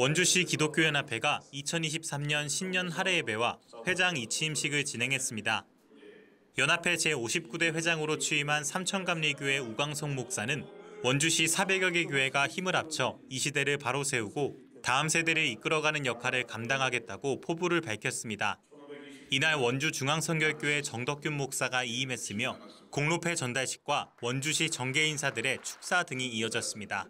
원주시 기독교연합회가 2023년 신년 할애예배와 회장 이치임식을 진행했습니다. 연합회 제59대 회장으로 취임한 삼천감리교회 우광성 목사는 원주시 400여 개 교회가 힘을 합쳐 이 시대를 바로 세우고 다음 세대를 이끌어가는 역할을 감당하겠다고 포부를 밝혔습니다. 이날 원주중앙성결교회 정덕균 목사가 이임했으며 공로패 전달식과 원주시 정계 인사들의 축사 등이 이어졌습니다.